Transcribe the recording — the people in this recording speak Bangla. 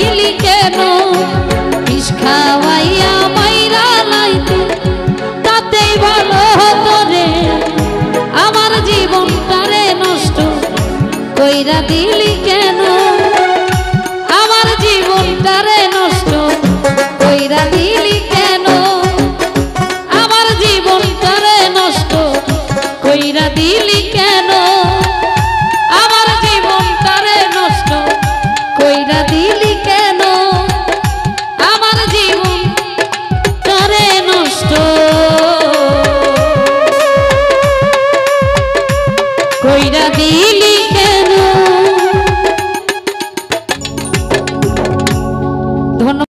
দিলি কেন বিষ খাওয়াইয়া মাইরা লাইতি তাতেই ভালো হতো রে আমার জীবনটারে নষ্ট কইরা দিলি কেন আমার জীবনটারে নষ্ট